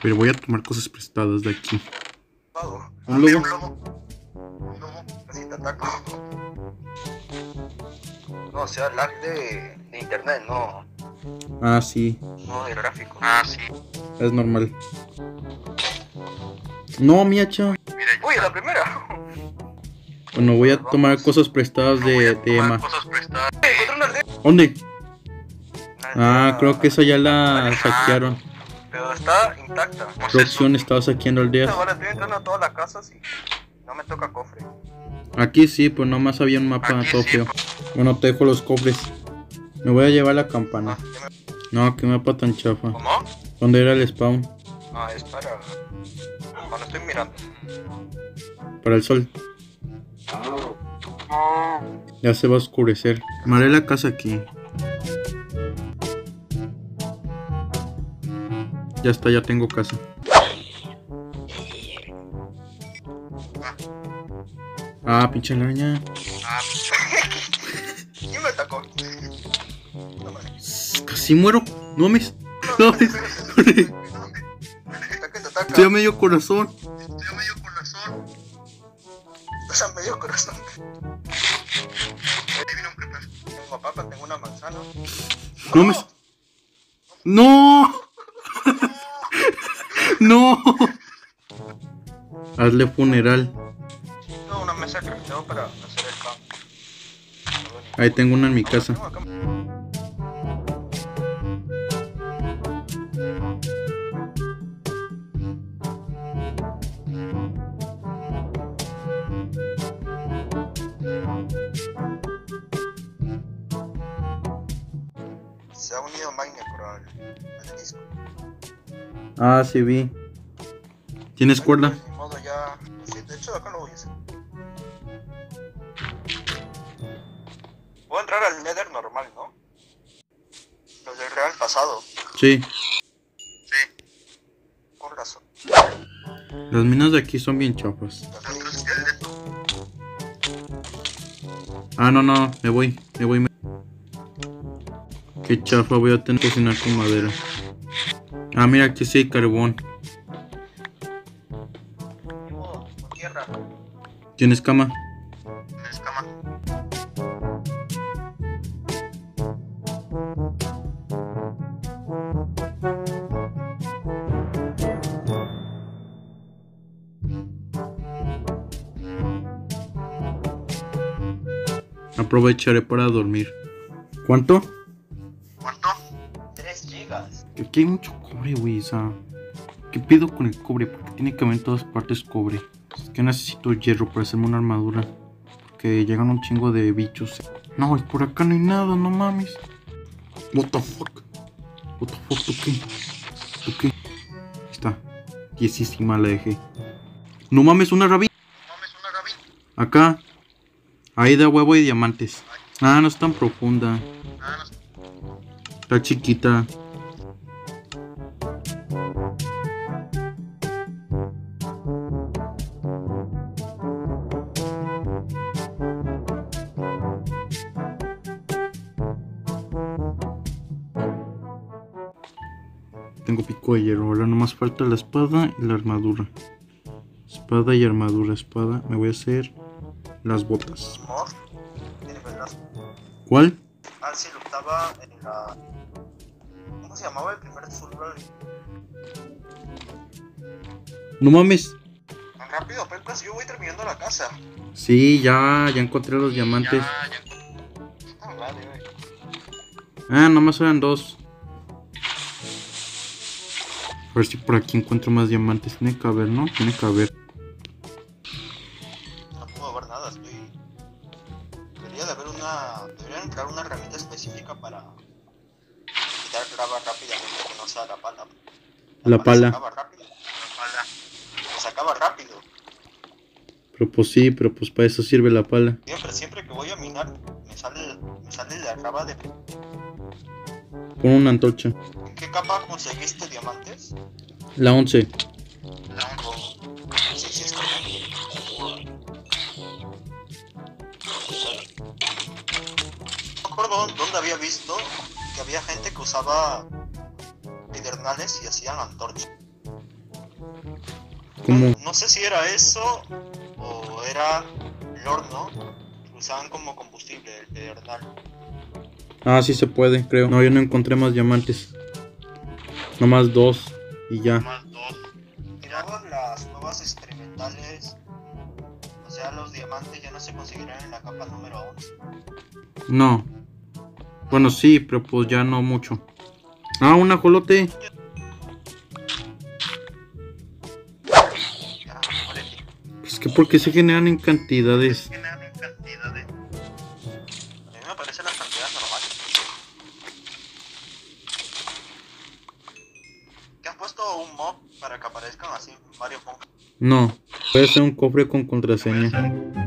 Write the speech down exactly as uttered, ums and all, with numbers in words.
Pero voy a tomar cosas prestadas de aquí. Un lobo. Un lobo. Un lobo, así te ataco. No, o sea, lag de, de internet, no. Ah, sí. No, de gráfico. Ah, sí. Es normal. No, mi hacha. Uy, la primera. Bueno, voy a tomar cosas prestadas de, de Emma. ¿Dónde? Ah, creo que esa ya la saquearon. Pero está intacta. Producción estaba saqueando aldeas. Ahora estoy entrando a todas las casas y no me toca cofre. Aquí sí, pues nomás había un mapa todo feo. Bueno, te dejo los cofres. Me voy a llevar la campana. No, qué mapa tan chafa. ¿Cómo? ¿Dónde era el spawn? Ah, es para... Bueno, estoy mirando. Para el sol. Ya se va a oscurecer. Maré la casa aquí. Ya está, ya tengo casa. Ah, pinche araña. ¿Quién me atacó? Casi muero. No me... No me... Estoy a medio corazón. Estoy a medio corazón. Estás a medio corazón. Ahí viene un preparo. Tengo papa, tengo una manzana. No me... No. No. Hazle funeral. No, una mesa que tengo para hacer el pan. Ahí tengo una en mi casa. Se ha unido Magna Coral al disco. Ah, sí vi. ¿Tienes cuerda? De modo ya... Sí, de hecho acá lo voy a hacer. Puedo entrar al Nether normal, ¿no? Lo del real pasado. Sí. Sí. Por razón. Las minas de aquí son bien chapas. Ah, no, no, me voy, me voy. Me... Qué chafa, voy a tener que cocinar con madera. Ah, mira, aquí sí hay carbón. ¿Tienes cama? Tienes cama. Aprovecharé para dormir. ¿Cuánto? ¿Cuánto? tres gigas. Aquí hay mucho cobre, güey, o sea... ¿Qué pido con el cobre? Porque tiene que haber en todas partes cobre. Es que necesito hierro para hacerme una armadura. Porque llegan un chingo de bichos. No, es por acá no hay nada, no mames. What the fuck? What the fuck, ¿tú qué? ¿Tú qué? Ahí está. Diezísima la dejé. No mames, una rabí. No mames, una rabí. Acá. Ahí da huevo y diamantes. Ah, no es tan profunda. Está chiquita. Tengo pico de hierro, ahora nomás falta la espada y la armadura. Espada y armadura, espada. Me voy a hacer las botas. ¿Cuál? Ah, sí, lo estaba en la... ¿Cómo se llamaba el primer survival? No mames. Tan rápido, Pepas, yo voy terminando la casa. Sí, ya, ya encontré los diamantes. Ya, ya... Vale, vale. Ah, nomás eran dos. A ver si por aquí encuentro más diamantes. Tiene que haber, ¿no? Tiene que haber. No puedo ver nada, estoy... Debería de haber una... Debería entrar una herramienta específica para... Quitar grava rápidamente, que no sea la pala. La, la pala. pala. Se acaba rápido. La pala. Se acaba rápido. Pero pues sí, pero pues para eso sirve la pala. Siempre, siempre que voy a minar, me sale, me sale la grava de... Pon una antorcha. ¿En qué capa conseguiste diamantes? La once. La once. Sí, sí, está bien. No recuerdo dónde había visto que había gente que usaba pedernales y hacían antorcha. como... No sé si era eso o era el horno que usaban como combustible, el de verdad. Ah, sí se puede, creo. No, yo no encontré más diamantes. Nomás dos y ya. Nomás dos. Miraban las nuevas experimentales. O sea, los diamantes ya no se conseguirán en la capa número once. No. Bueno, sí, pero pues ya no mucho. Ah, un ajolote. Es que porque se generan en cantidades. No, puede ser un cofre con contraseña.